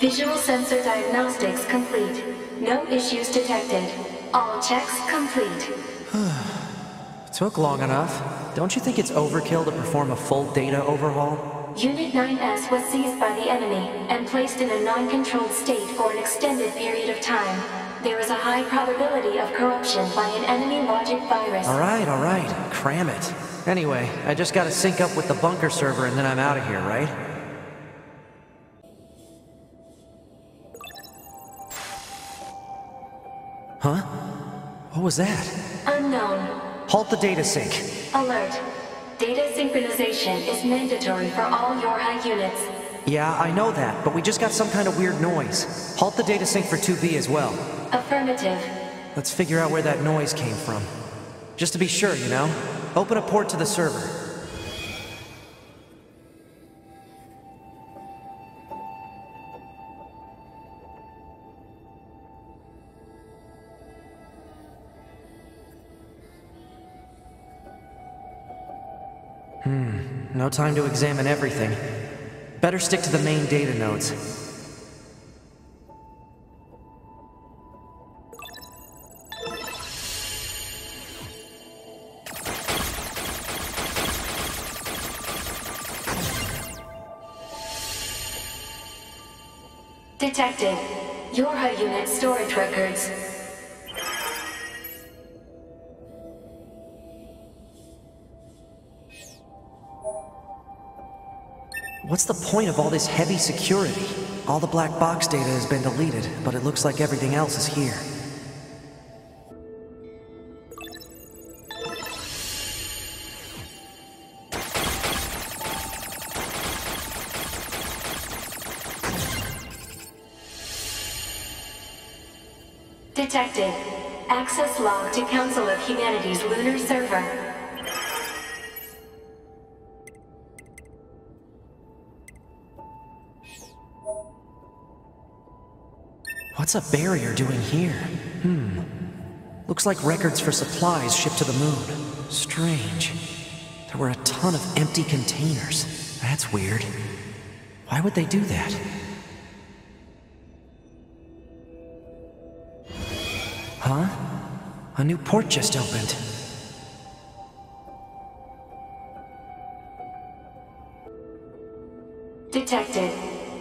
Visual sensor diagnostics complete. No issues detected. All checks complete. Took long enough. Don't you think it's overkill to perform a full data overhaul? Unit 9S was seized by the enemy and placed in a non-controlled state for an extended period of time. There is a high probability of corruption by an enemy logic virus. All right. Cram it. Anyway, I just gotta sync up with the bunker server and then I'm out of here, right? Huh? What was that? Unknown. Halt the data sync. Alert. Data synchronization is mandatory for all Yorha units. Yeah, I know that, but we just got some kind of weird noise. Halt the data sync for 2B as well. Affirmative. Let's figure out where that noise came from. Just to be sure, you know? Open a port to the server. No time to examine everything. Better stick to the main data nodes. Detected. Yorha unit storage records. What's the point of all this heavy security? All the black box data has been deleted, but it looks like everything else is here. Detected. Access log to Council of Humanity's lunar server. What's a barrier doing here? Looks like records for supplies shipped to the moon. Strange. There were a ton of empty containers. That's weird. Why would they do that? Huh? A new port just opened. Detected.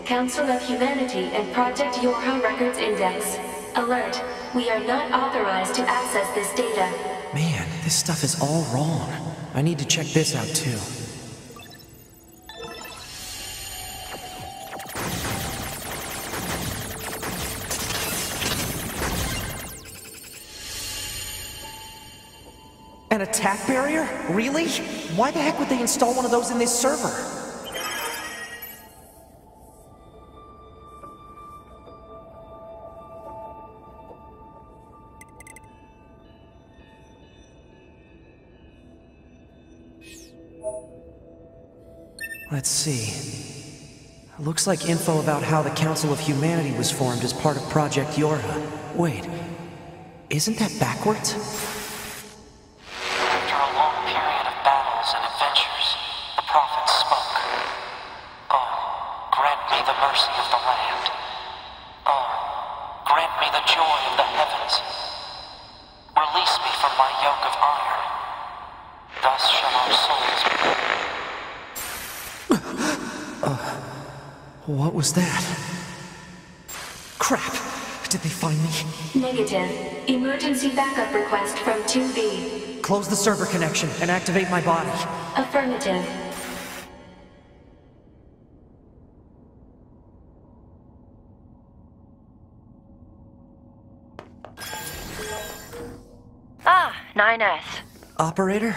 Council of Humanity and Project Yorha Records Index. Alert, we are not authorized to access this data. Man, this stuff is all wrong. I need to check this out too. An attack barrier? Really? Why the heck would they install one of those in this server? Let's see. Looks like info about how the Council of Humanity was formed as part of Project Yorha. Wait, isn't that backwards? After a long period of battles and adventures, the prophet spoke. Grant me the mercy of the land. Grant me the joy of the heavens. Release me from my yoke of iron. Thus shall our souls be. What was that? Crap! Did they find me? Negative. Emergency backup request from 2B. Close the server connection and activate my body. Affirmative. Ah, 9S. Operator?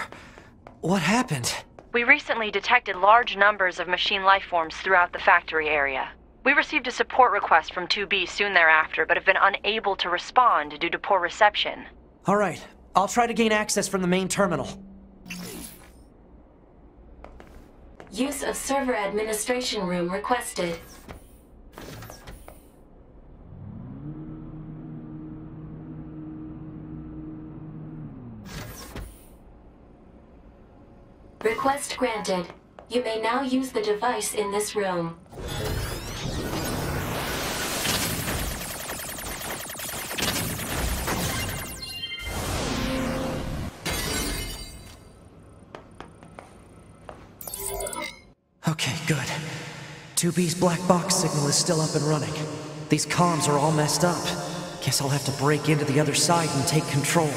What happened? We recently detected large numbers of machine lifeforms throughout the factory area. We received a support request from 2B soon thereafter, but have been unable to respond due to poor reception. All right. I'll try to gain access from the main terminal. Use of server administration room requested. Request granted. You may now use the device in this room. Okay, good. 2B's black box signal is still up and running. These comms are all messed up. Guess I'll have to break into the other side and take control.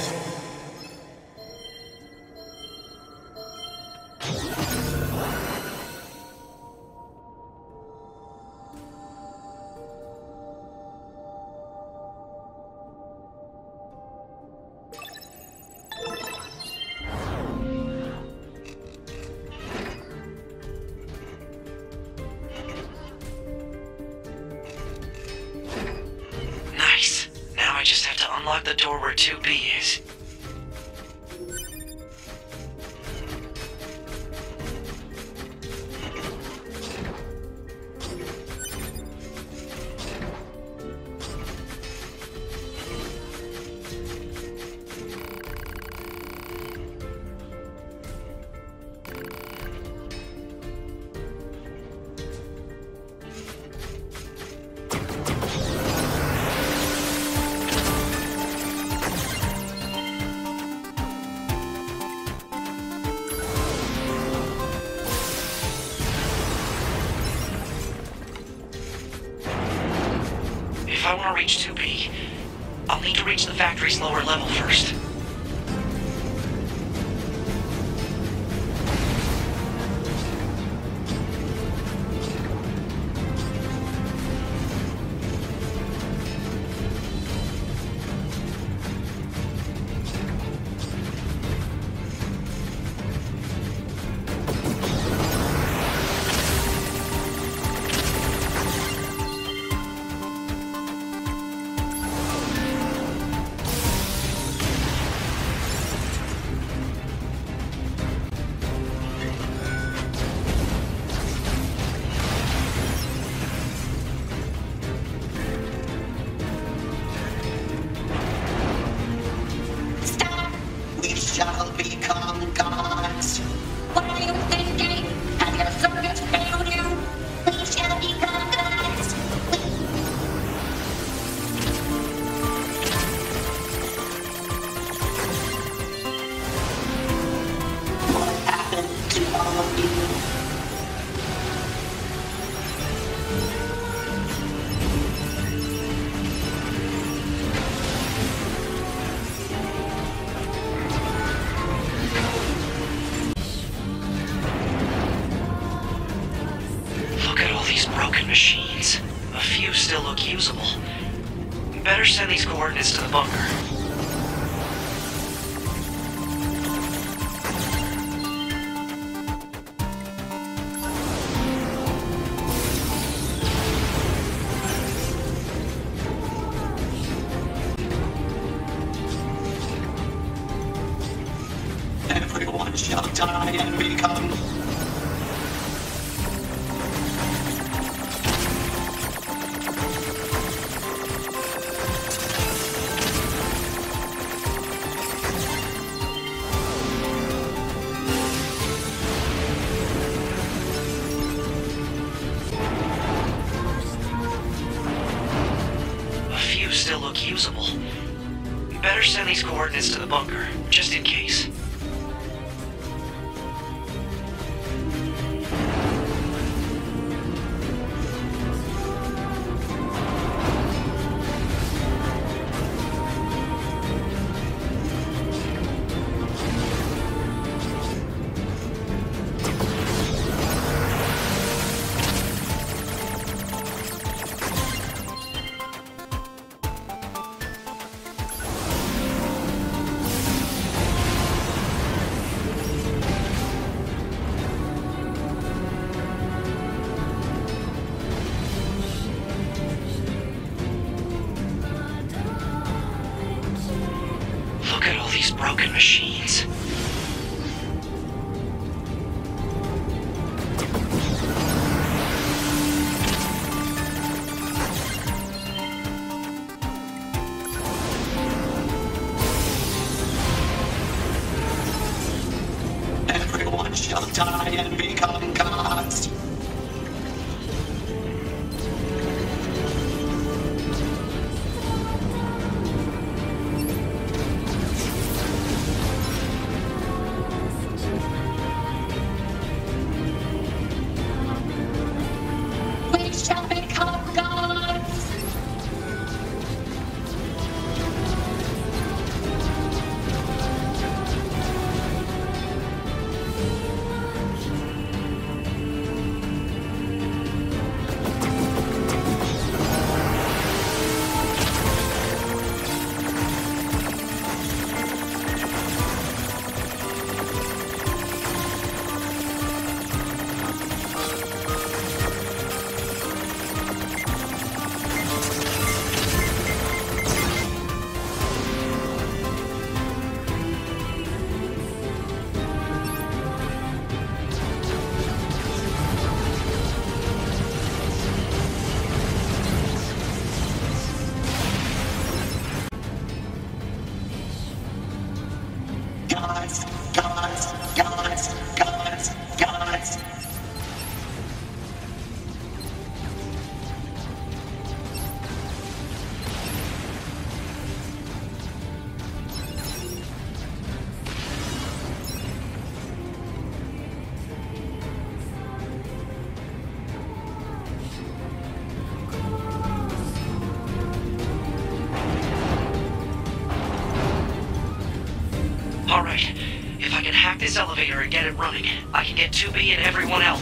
this elevator and get it running. I can get 2B and everyone else.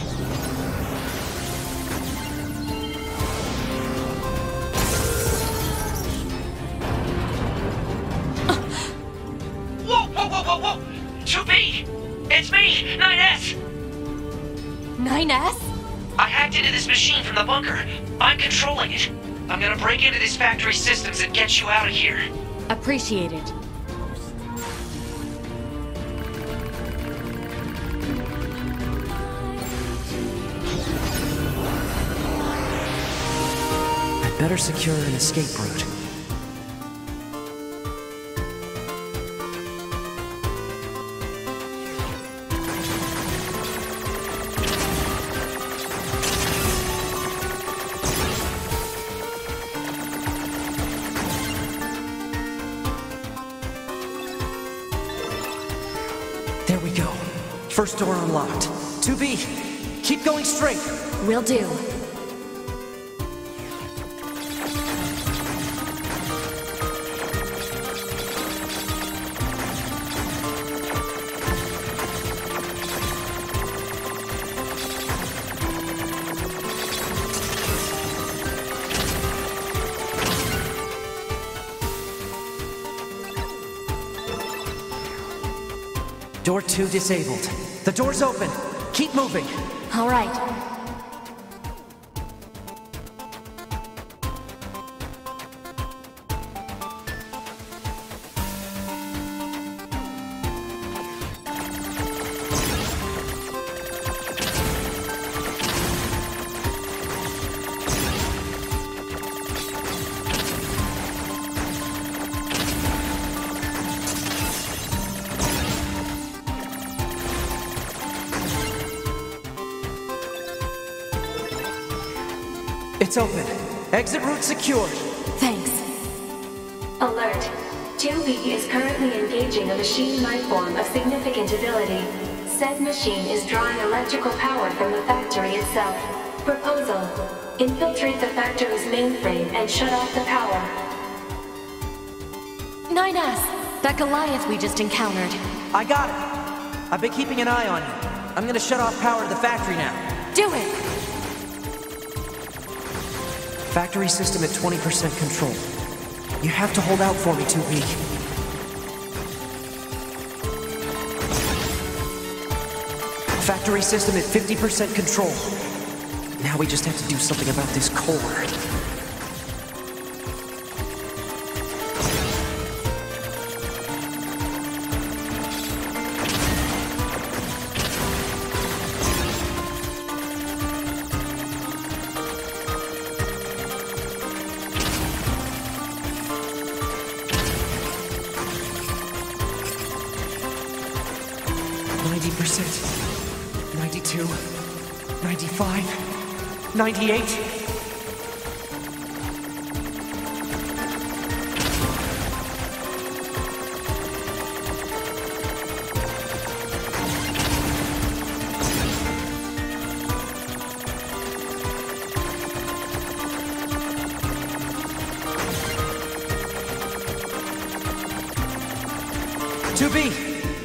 Whoa! 2B! It's me, 9S! 9S? I hacked into this machine from the bunker. I'm controlling it. I'm gonna break into this factory systems and get you out of here. Appreciate it. I'd better secure an escape route. There we go. First door unlocked. 2B, keep going straight. Will do. Door 2 disabled. The door's open. Keep moving. All right. It's open. Exit route secured. Thanks. Alert. 2B is currently engaging a machine lifeform of significant ability. Said machine is drawing electrical power from the factory itself. Proposal: infiltrate the factory's mainframe and shut off the power. 9S, that Goliath we just encountered. I got it. I've been keeping an eye on you. I'm gonna shut off power to the factory now. Do it! Factory system at 20% control. You have to hold out for me, 2B. Factory system at 50% control. Now we just have to do something about this core.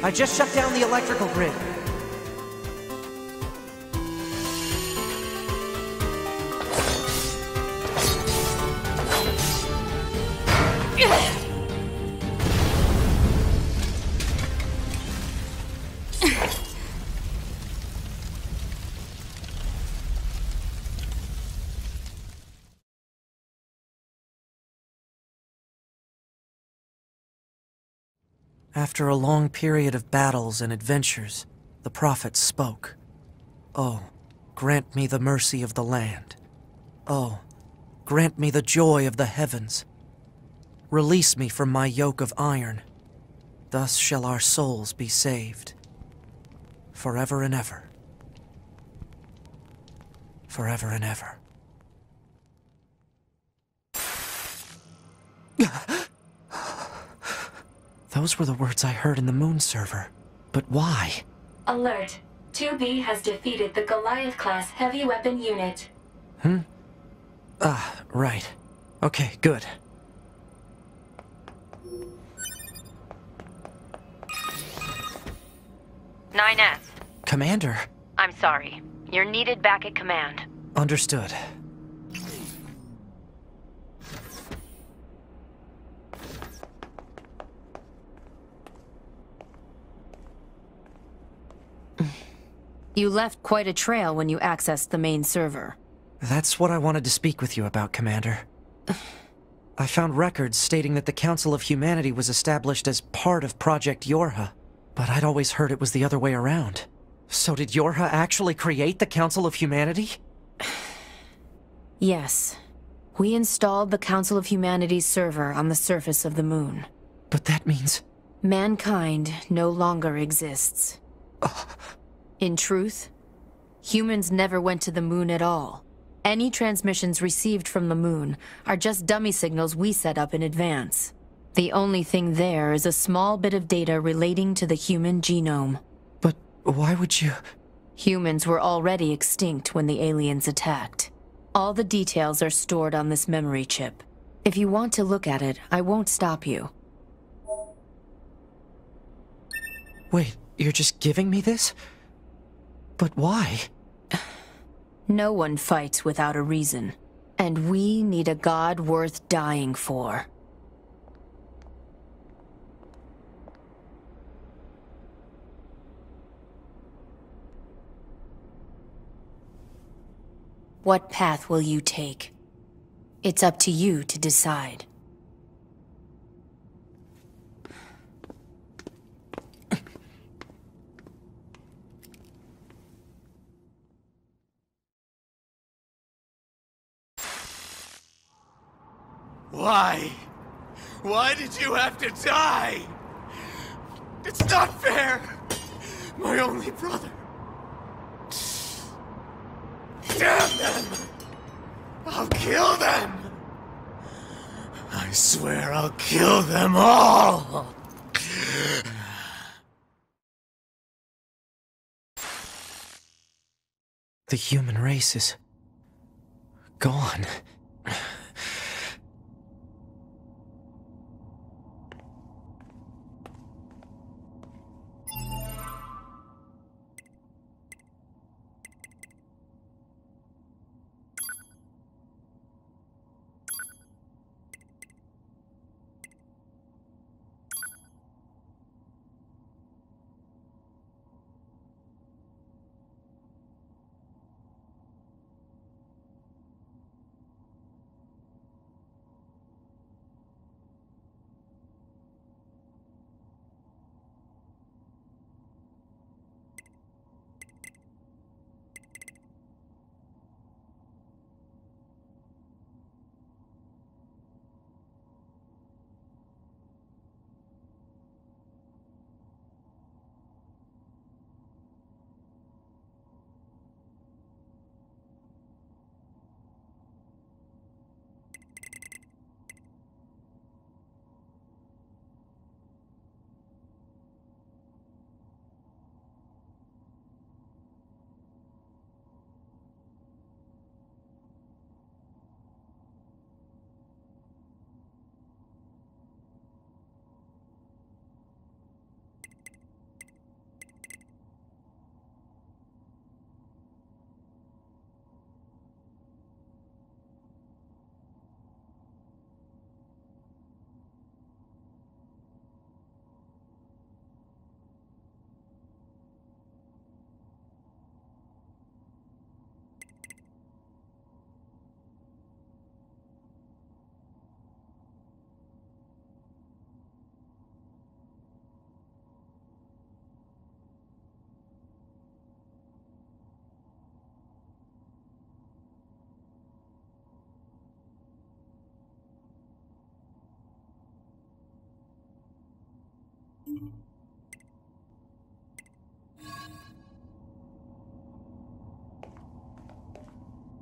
I just shut down the electrical grid. After a long period of battles and adventures, the prophet spoke. Oh, grant me the mercy of the land. Oh, grant me the joy of the heavens. Release me from my yoke of iron. Thus shall our souls be saved. Forever and ever. Forever and ever. Those were the words I heard in the moon server. But why? Alert. 2B has defeated the Goliath-class heavy weapon unit. Right. Okay, good. 9S. Commander. I'm sorry. You're needed back at command. Understood. You left quite a trail when you accessed the main server. That's what I wanted to speak with you about, Commander. I found records stating that the Council of Humanity was established as part of Project Yorha, but I'd always heard it was the other way around. So did Yorha actually create the Council of Humanity? Yes. We installed the Council of Humanity's server on the surface of the moon. But that means... mankind no longer exists. In truth, humans never went to the moon at all. Any transmissions received from the moon are just dummy signals we set up in advance. The only thing there is a small bit of data relating to the human genome. But why would you... Humans were already extinct when the aliens attacked. All the details are stored on this memory chip. If you want to look at it, I won't stop you. Wait, you're just giving me this? But why? No one fights without a reason. And we need a god worth dying for. What path will you take? It's up to you to decide. Why? Why did you have to die? It's not fair! My only brother. Damn them! I'll kill them! I swear I'll kill them all! The human race is... gone.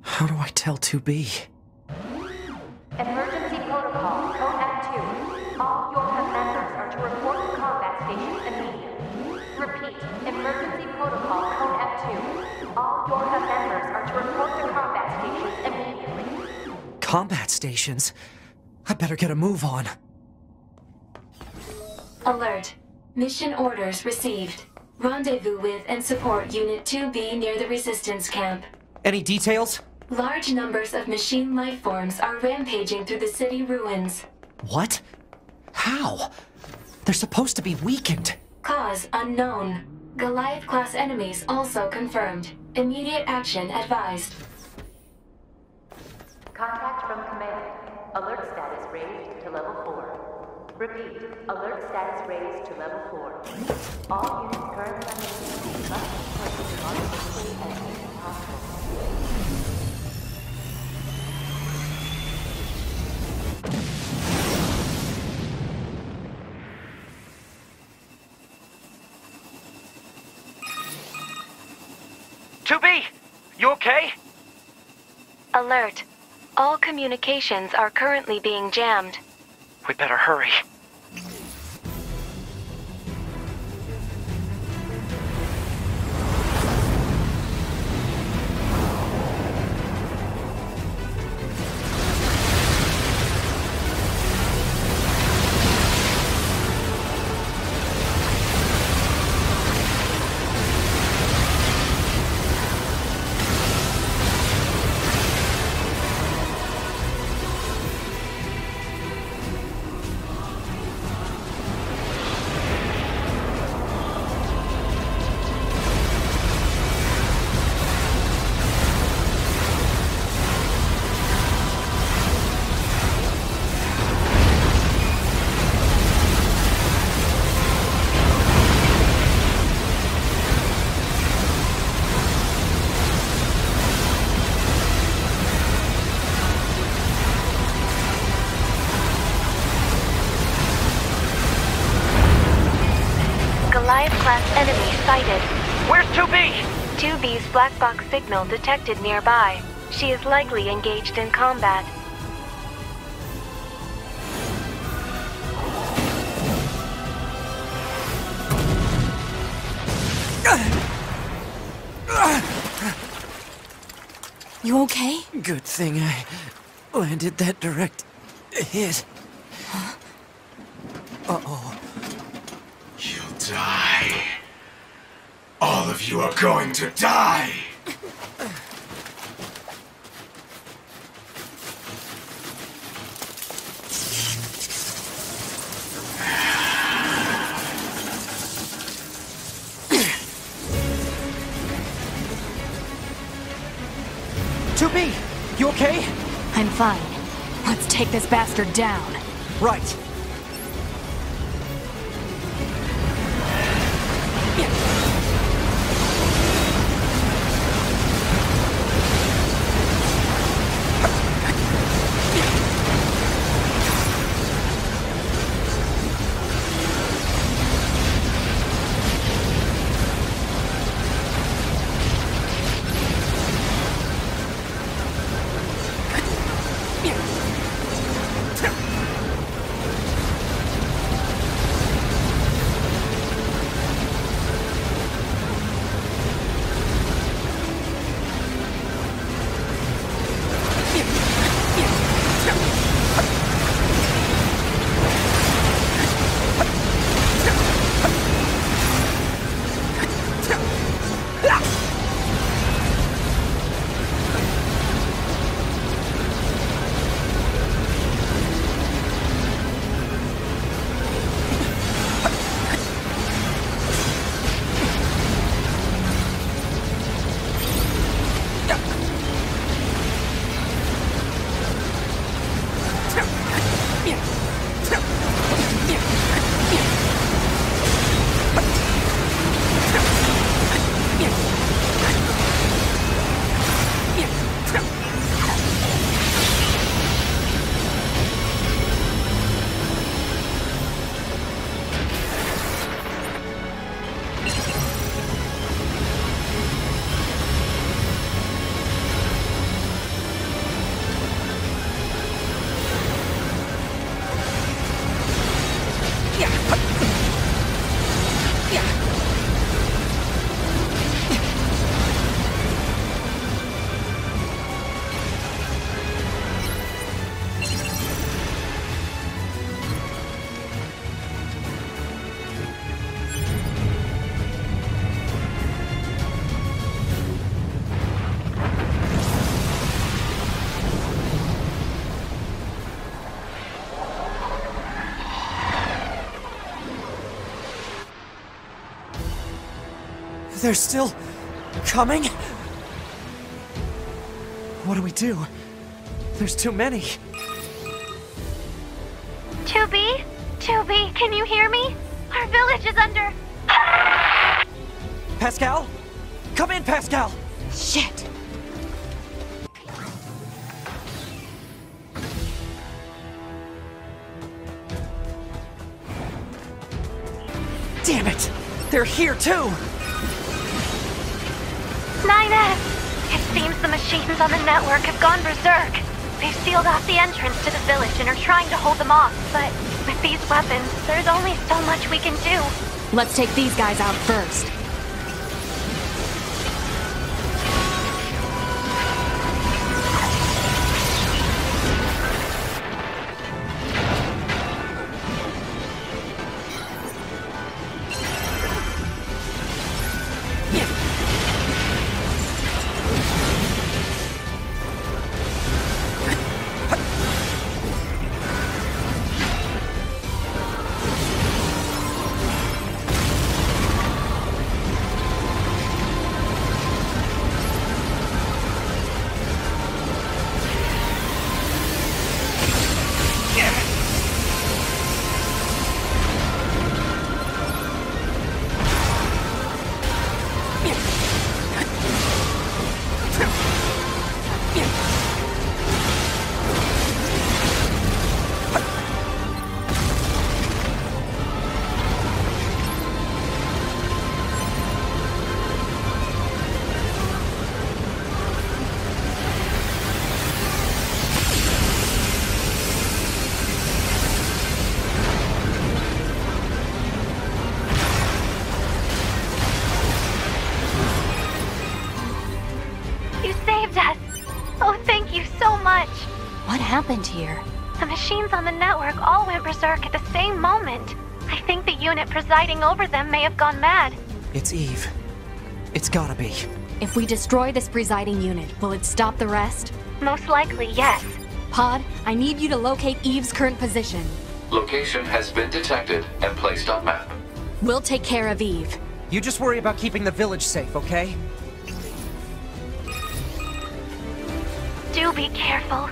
How do I tell 2B? Emergency protocol, code Act 2. All Yorha members are to report to combat stations immediately. Repeat, emergency protocol, code Act 2. All Yorha members are to report to combat stations immediately. Combat stations? I better get a move on. Alert. Mission orders received. Rendezvous with and support Unit 2B near the resistance camp. Any details? Large numbers of machine life forms are rampaging through the city ruins. What? How? They're supposed to be weakened. Cause unknown. Goliath-class enemies also confirmed. Immediate action advised. Contact from command. Alert status raised to level 4. Repeat, alert status raised to level 4. All units currently must deploy as quickly as possible. You okay? Alert. All communications are currently being jammed. We better hurry. Black box signal detected nearby. She is likely engaged in combat. You okay? Good thing I landed that direct hit. Huh? Uh-oh. You'll die. All of you are going to die! To me! You okay? I'm fine. Let's take this bastard down. Right. They're still... coming? What do we do? There's too many. Tubi? Tubi, can you hear me? Our village is under... Pascal? Come in, Pascal! Shit! Damn it! They're here too! 9S! It seems the machines on the network have gone berserk. They've sealed off the entrance to the village and are trying to hold them off, but with these weapons, there's only so much we can do. Let's take these guys out first. Here. The machines on the network all went berserk at the same moment. I think the unit presiding over them may have gone mad. It's Eve. It's gotta be. If we destroy this presiding unit, will it stop the rest? Most likely, yes. Pod, I need you to locate Eve's current position. Location has been detected and placed on map. We'll take care of Eve. You just worry about keeping the village safe, okay? Do be careful.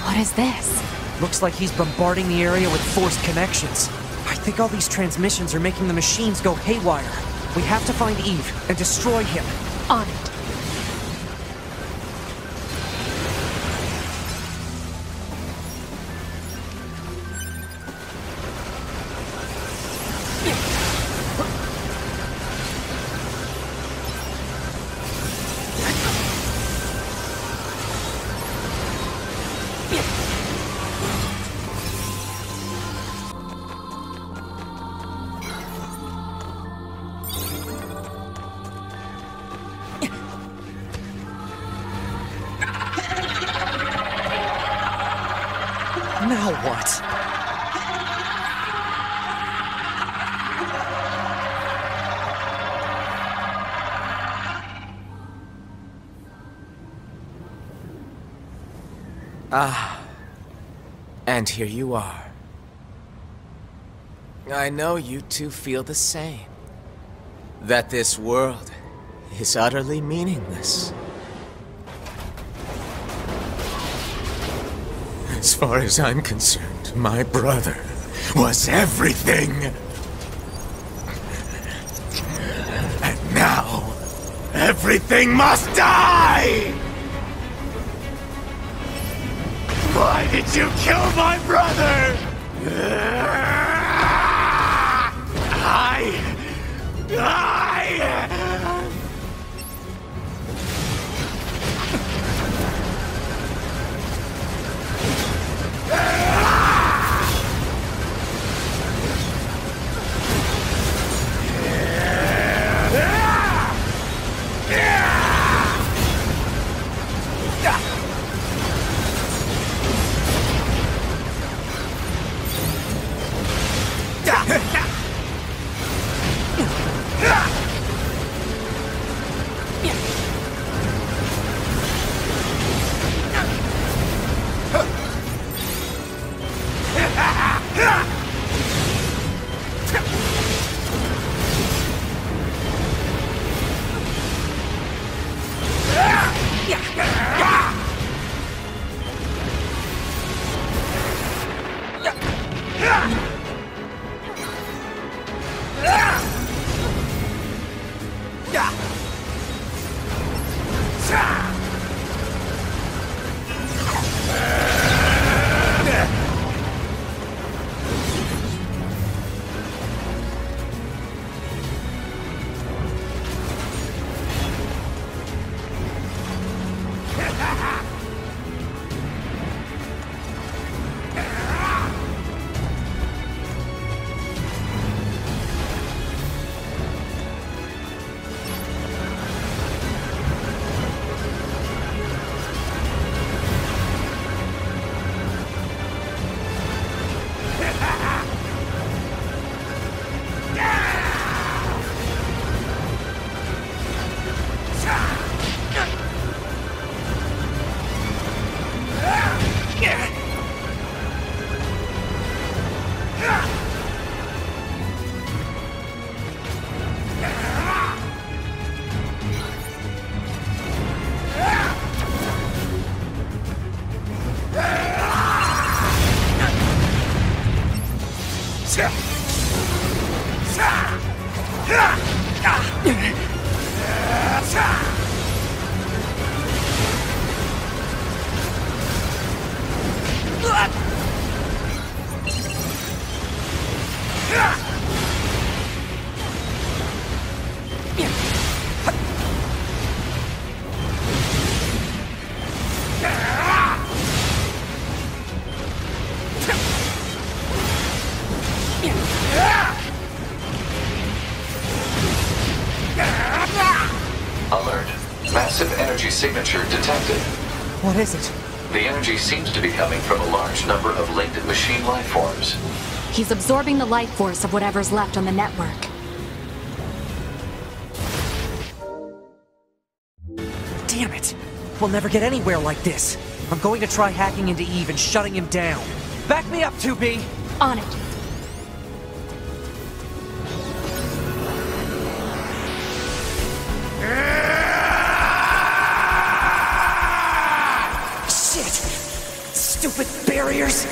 What is this? Looks like he's bombarding the area with forced connections. I think all these transmissions are making the machines go haywire. We have to find Eve and destroy him. On it. Now what? Ah. And here you are. I know you two feel the same. That this world is utterly meaningless. As far as I'm concerned, my brother was everything. And now, everything must die! Why did you kill my brother? Yeah! Massive energy signature detected. What is it? The energy seems to be coming from a large number of latent machine life forms. He's absorbing the life force of whatever's left on the network. Damn it! We'll never get anywhere like this. I'm going to try hacking into Eve and shutting him down. Back me up, 2B! On it. Stupid barriers!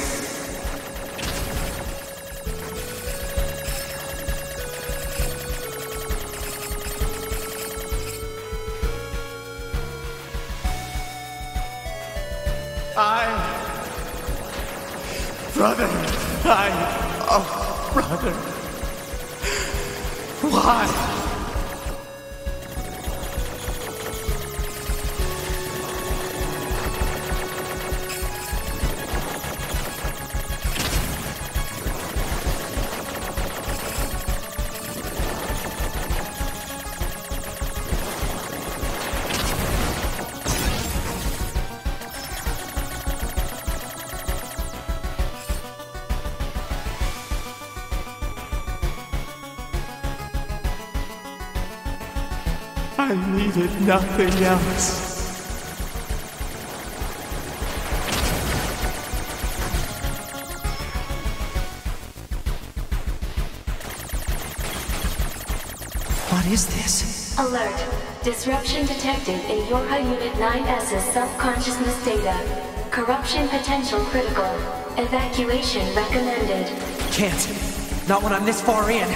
Brother, why? I needed nothing else. What is this? Alert. Disruption detected in Yorha Unit 9S's subconsciousness data. Corruption potential critical. Evacuation recommended. Can't. Not when I'm this far in.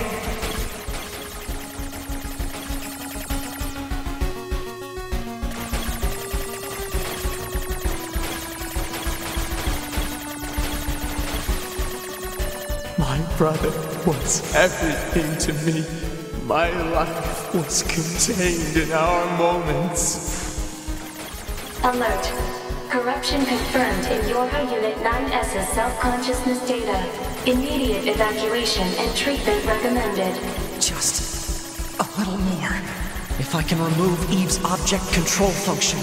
My brother was everything to me. My life was contained in our moments. Alert. Corruption confirmed in Yorha Unit 9S's self-consciousness data. Immediate evacuation and treatment recommended. Just a little more. If I can remove Eve's object control function.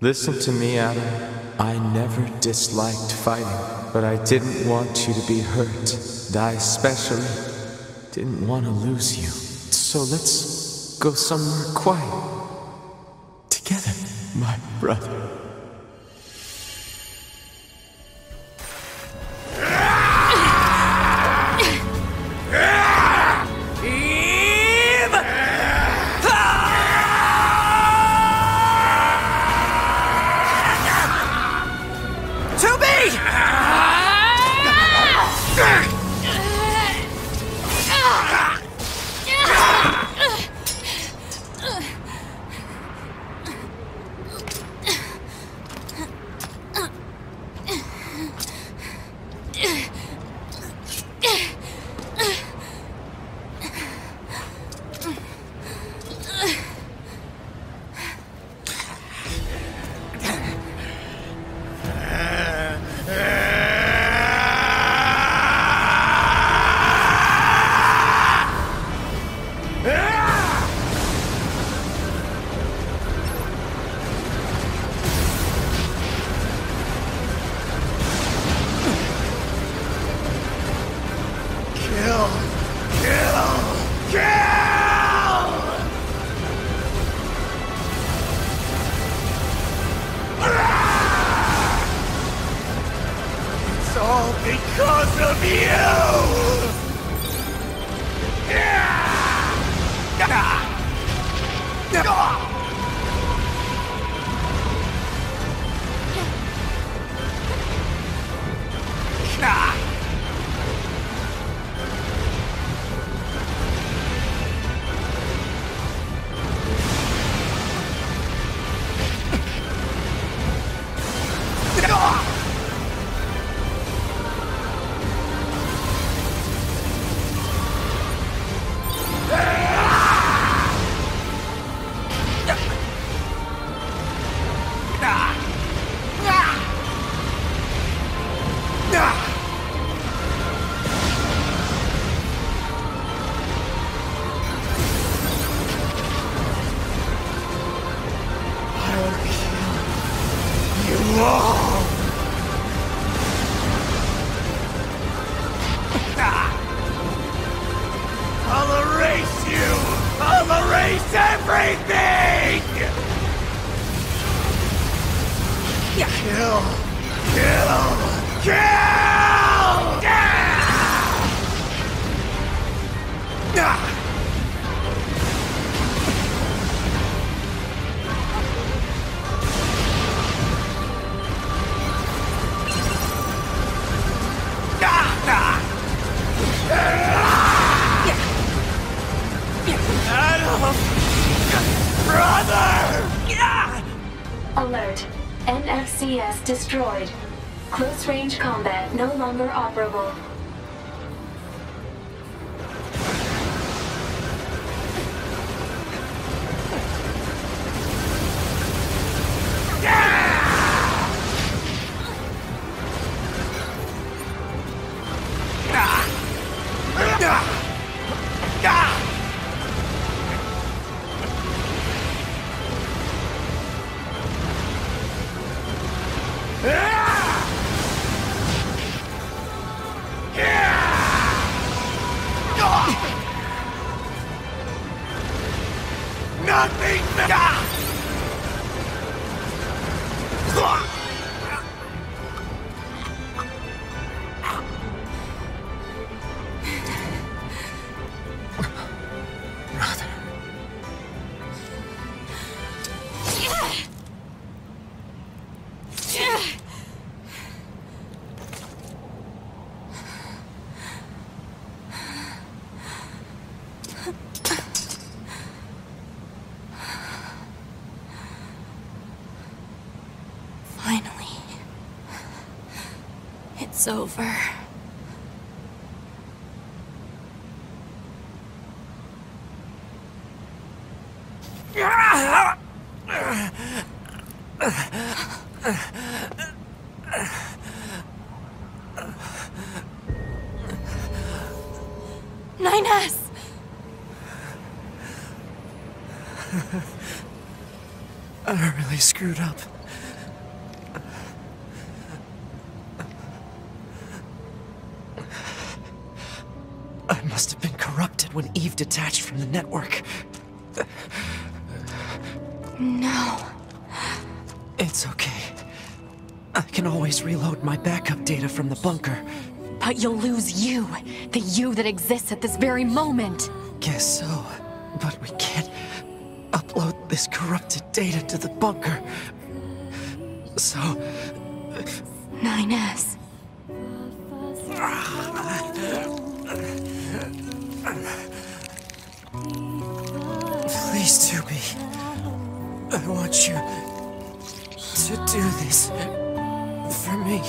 Listen to me, Adam. I never disliked fighting, but I didn't want you to be hurt. Die specially. Didn't want to lose you. So let's go somewhere quiet. Together, my brother. Because of you! Yeah! everything! Yeah. Kill! Kill! Kill! Yeah! Ah! Brother! Yeah! Alert. NFCS destroyed. Close-range combat no longer operable. It's over. I really screwed up. When Eve detached from the network. No. It's okay. I can always reload my backup data from the bunker. But you'll lose you. The you that exists at this very moment. Guess so. But we can't upload this corrupted data to the bunker. So... 9S. Please do me. I want you to do this for me.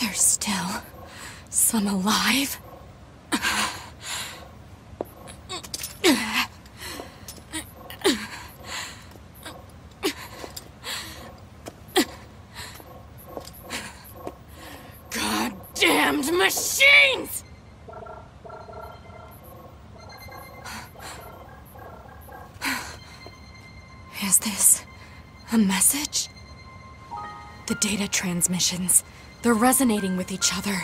There's still some alive. Goddamned machines! Is this a message? The data transmissions, they're resonating with each other.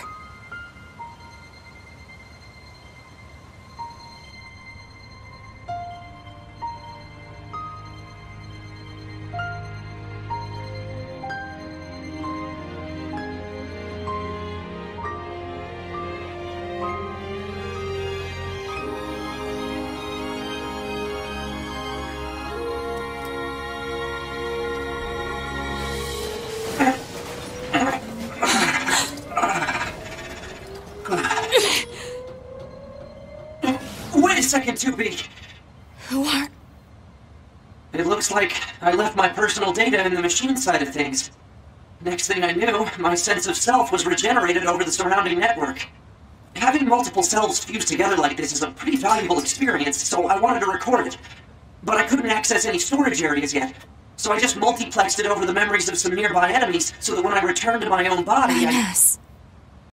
It looks like I left my personal data in the machine side of things. Next thing I knew, my sense of self was regenerated over the surrounding network. Having multiple selves fused together like this is a pretty valuable experience, so I wanted to record it. But I couldn't access any storage areas yet, so I just multiplexed it over the memories of some nearby enemies so that when I returned to my own body, I...